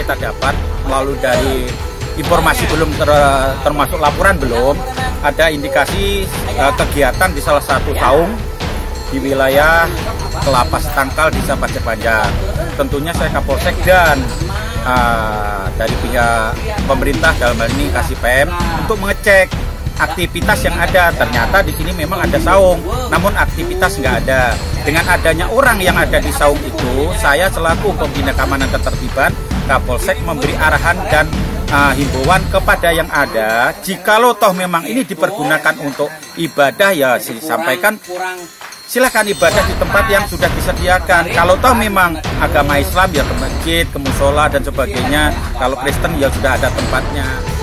kita dapat melalui dari informasi belum termasuk laporan belum, ada indikasi kegiatan di salah satu taung di wilayah Kelapa Setangkal, Desa Pasirpanjang. Tentunya saya Kapolsek dan dari pihak pemerintah dalam hal ini Kasipem untuk mengecek aktivitas yang ada. Ternyata di sini memang ada saung, namun aktivitas nggak ada. Dengan adanya orang yang ada di saung itu, saya selaku Pembina Keamanan Ketertiban Kapolsek memberi arahan dan himbauan kepada yang ada. Jikalau toh memang ini dipergunakan untuk ibadah, ya disampaikan silahkan ibadah di tempat yang sudah disediakan. Kalau toh memang agama Islam ya ke masjid, ke musola dan sebagainya. Kalau Kristen ya sudah ada tempatnya.